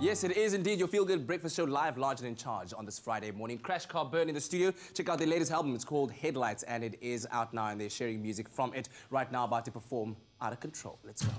Yes, it is indeed your feel-good breakfast show live, large and in charge on this Friday morning. Crash Car Burn in the studio. Check out their latest album. It's called Headlights and it is out now and they're sharing music from it right now, about to perform Out of Control. Let's go.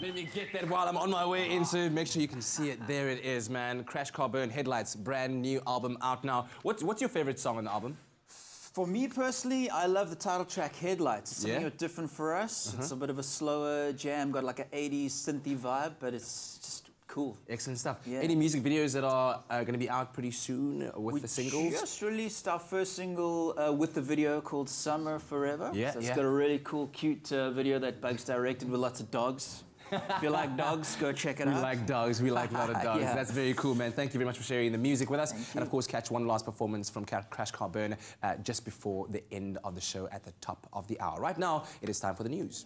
Let me get that while I'm on my way in, so make sure you can see it. There it is, man. Crash Car Burn, Headlights, brand new album out now. What's your favorite song on the album? For me personally, I love the title track, Headlights. It's something different for us. It's a bit of a slower jam, got like an 80s synthy vibe, but it's just cool. Excellent stuff. Yeah. Any music videos that are going to be out pretty soon with the singles? We just released our first single with the video called Summer Forever. Yeah, so it's got a really cool, cute video that Bugs directed with lots of dogs. If you like dogs, go check it out. We like dogs. We like a lot of dogs. That's very cool, man. Thank you very much for sharing the music with us. And, of course, catch one last performance from Crash Car Burn just before the end of the show at the top of the hour. Right now, it is time for the news.